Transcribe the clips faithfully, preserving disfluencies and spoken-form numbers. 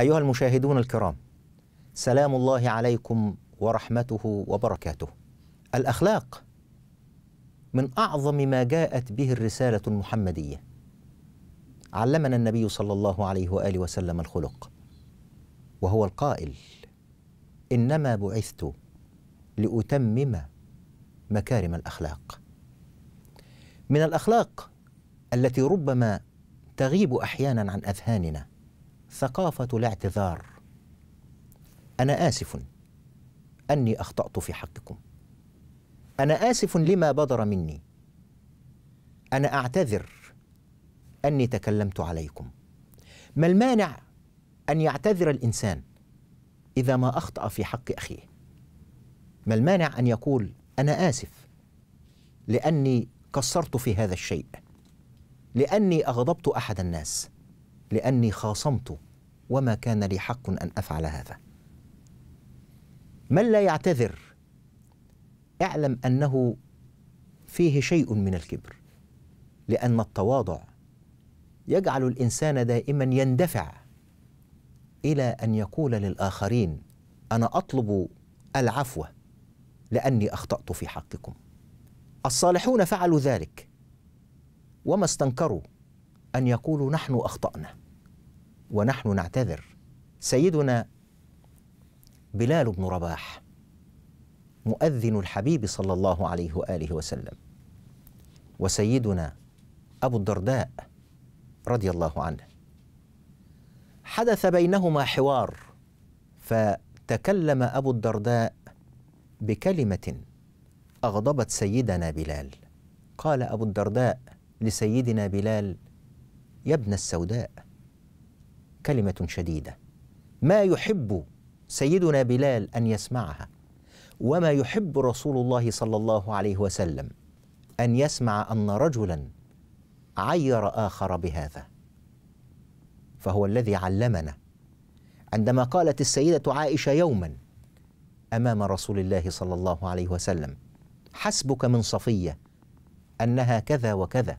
أيها المشاهدون الكرام، سلام الله عليكم ورحمته وبركاته. الأخلاق من أعظم ما جاءت به الرسالة المحمدية. علمنا النبي صلى الله عليه وآله وسلم الخلق، وهو القائل: إنما بعثت لأتمم مكارم الأخلاق. من الأخلاق التي ربما تغيب أحيانا عن أذهاننا ثقافة الاعتذار. أنا آسف أني أخطأت في حقكم، أنا آسف لما بدر مني، أنا أعتذر أني تكلمت عليكم. ما المانع أن يعتذر الإنسان إذا ما أخطأ في حق أخيه؟ ما المانع أن يقول: أنا آسف لأني قصرت في هذا الشيء، لأني أغضبت أحد الناس، لأني خاصمت، وما كان لي حق أن أفعل هذا. من لا يعتذر اعلم أنه فيه شيء من الكبر، لأن التواضع يجعل الإنسان دائما يندفع إلى أن يقول للآخرين: أنا أطلب العفو لأني أخطأت في حقكم. الصالحون فعلوا ذلك وما استنكروا أن يقولوا: نحن أخطأنا ونحن نعتذر. سيدنا بلال بن رباح مؤذن الحبيب صلى الله عليه وآله وسلم، وسيدنا أبو الدرداء رضي الله عنه، حدث بينهما حوار، فتكلم أبو الدرداء بكلمة أغضبت سيدنا بلال. قال أبو الدرداء لسيدنا بلال: يا ابن السوداء. كلمة شديدة، ما يحب سيدنا بلال أن يسمعها، وما يحب رسول الله صلى الله عليه وسلم أن يسمع أن رجلا عير آخر بهذا. فهو الذي علمنا عندما قالت السيدة عائشة يوما أمام رسول الله صلى الله عليه وسلم: حسبك من صفية أنها كذا وكذا،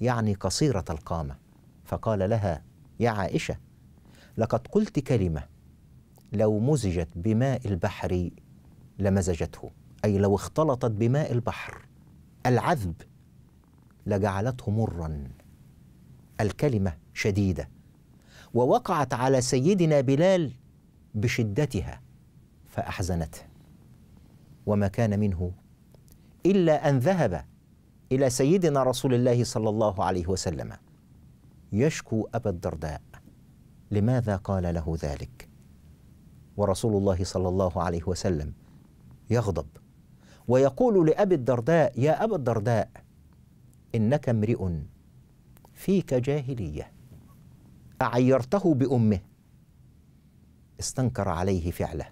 يعني قصيرة القامة. فقال لها: يا عائشة، لقد قلت كلمة لو مزجت بماء البحر لمزجته، أي لو اختلطت بماء البحر العذب لجعلته مرا. الكلمة شديدة ووقعت على سيدنا بلال بشدتها فأحزنته، وما كان منه إلا أن ذهب إلى سيدنا رسول الله صلى الله عليه وسلم يشكو أبا الدرداء لماذا قال له ذلك، ورسول الله صلى الله عليه وسلم يغضب ويقول لأبي الدرداء: يا أبا الدرداء، إنك امرئ فيك جاهلية، أعيرته بأمه. استنكر عليه فعله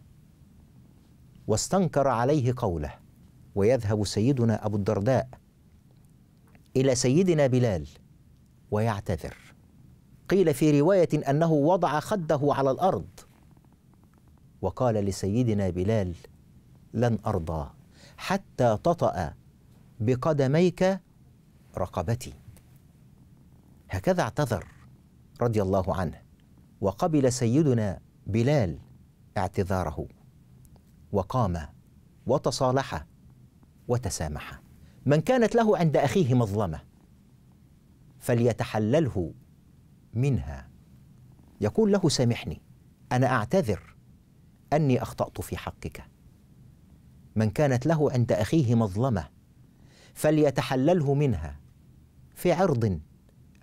واستنكر عليه قوله. ويذهب سيدنا أبو الدرداء إلى سيدنا بلال ويعتذر. قيل في رواية أنه وضع خده على الأرض وقال لسيدنا بلال: لن أرضى حتى تطأ بقدميك رقبتي. هكذا اعتذر رضي الله عنه، وقبل سيدنا بلال اعتذاره، وقام وتصالح وتسامح. من كانت له عند أخيه مظلمة فليتحلله منها، يقول له: سامحني، أنا أعتذر أني أخطأت في حقك. من كانت له عند أخيه مظلمة فليتحلله منها في عرض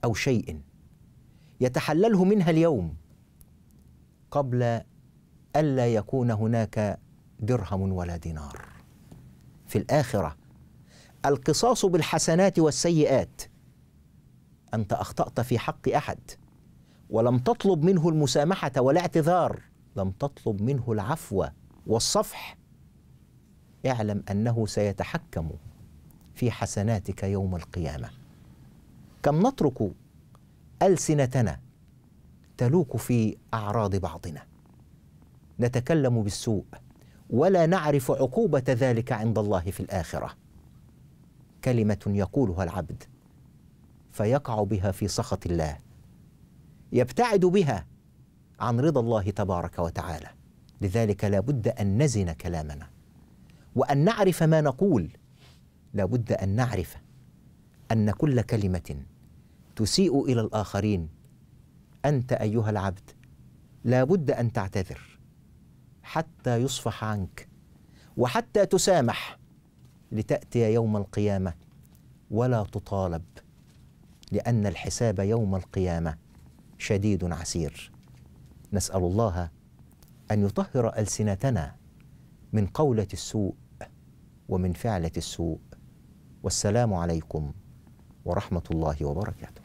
أو شيء، يتحلله منها اليوم قبل ألا يكون هناك درهم ولا دينار. في الآخرة القصاص بالحسنات والسيئات. أنت أخطأت في حق أحد ولم تطلب منه المسامحة والاعتذار، لم تطلب منه العفو والصفح، اعلم أنه سيتحكم في حسناتك يوم القيامة. كم نترك ألسنتنا تلوك في أعراض بعضنا، نتكلم بالسوء ولا نعرف عقوبة ذلك عند الله في الآخرة. كلمة يقولها العبد فيقع بها في سخط الله، يبتعد بها عن رضا الله تبارك وتعالى. لذلك لا بد أن نزن كلامنا وأن نعرف ما نقول، لا بد أن نعرف أن كل كلمة تسيء إلى الآخرين أنت أيها العبد لا بد أن تعتذر حتى يصفح عنك وحتى تسامح، لتأتي يوم القيامة ولا تطالب، لأن الحساب يوم القيامة شديد عسير. نسأل الله أن يطهر ألسنتنا من قولة السوء ومن فعلة السوء. والسلام عليكم ورحمة الله وبركاته.